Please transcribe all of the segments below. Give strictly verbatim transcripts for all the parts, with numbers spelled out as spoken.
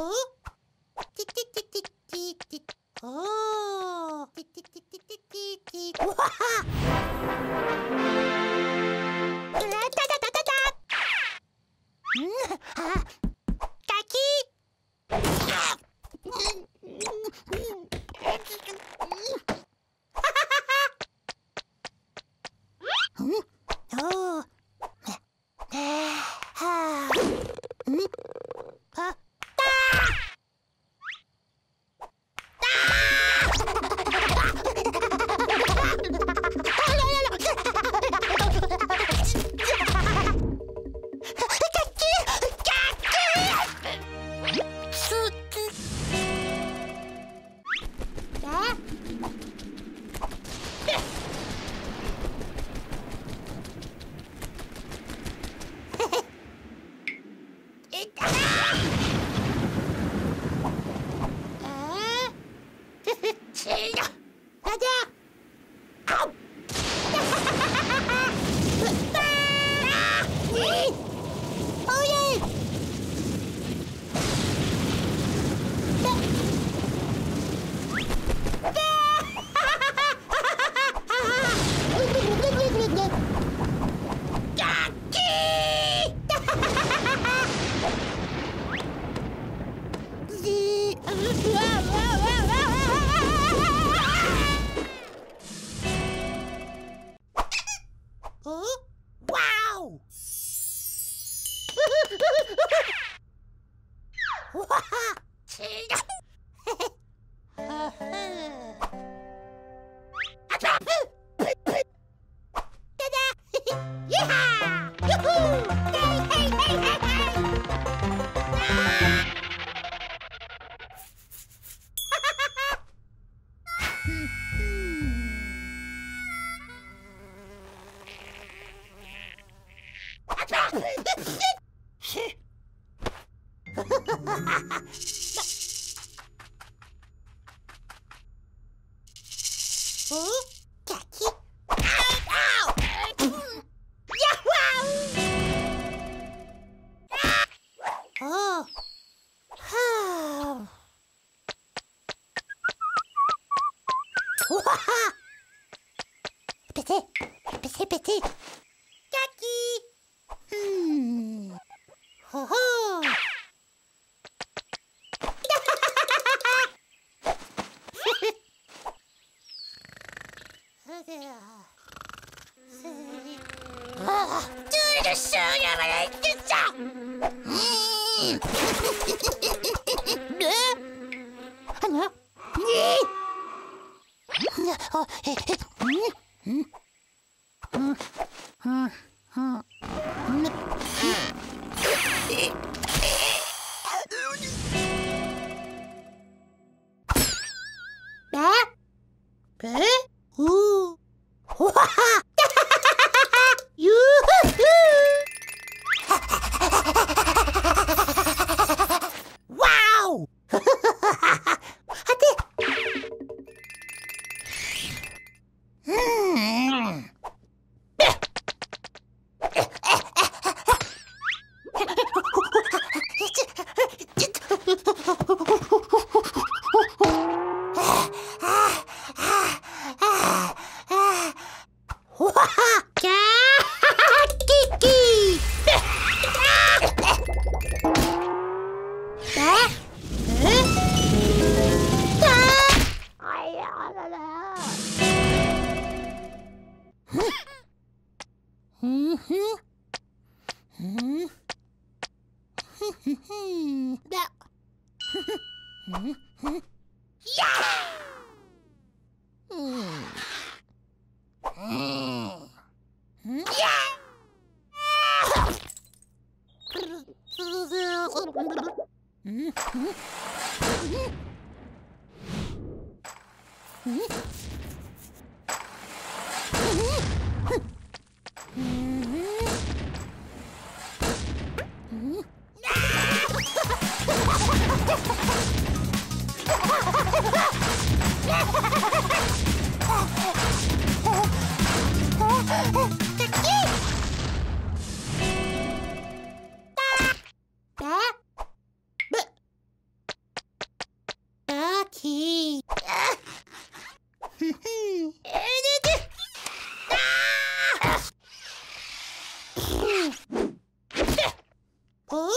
Oh. Tick tick tick tick tick tick. Oh. Tick tick tick tick tick tick tick. Da da da da da. Hmm. Kaki. Hmm. Oh. Ah. Hmm. Huh? Ooh.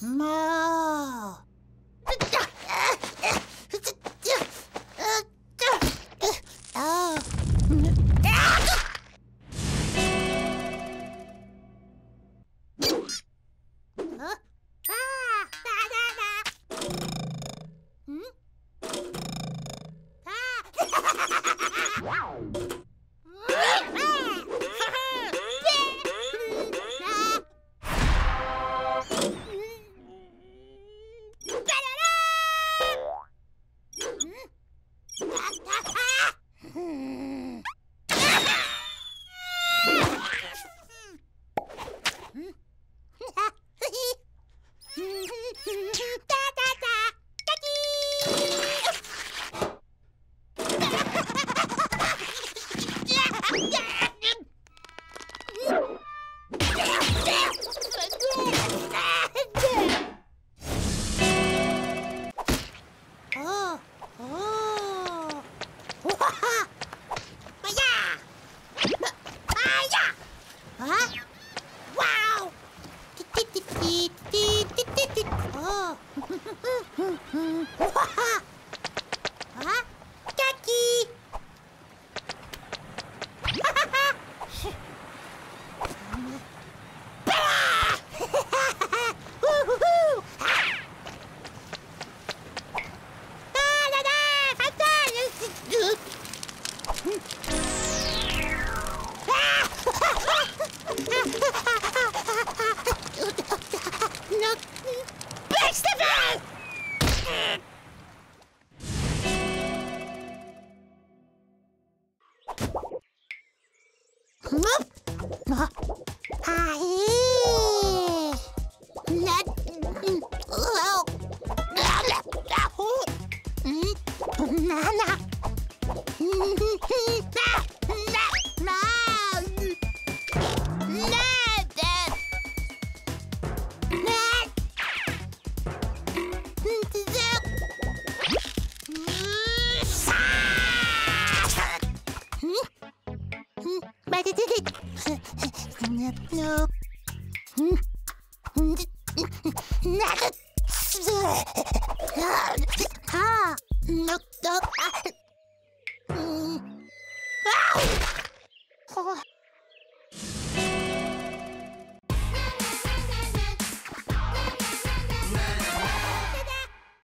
No. No.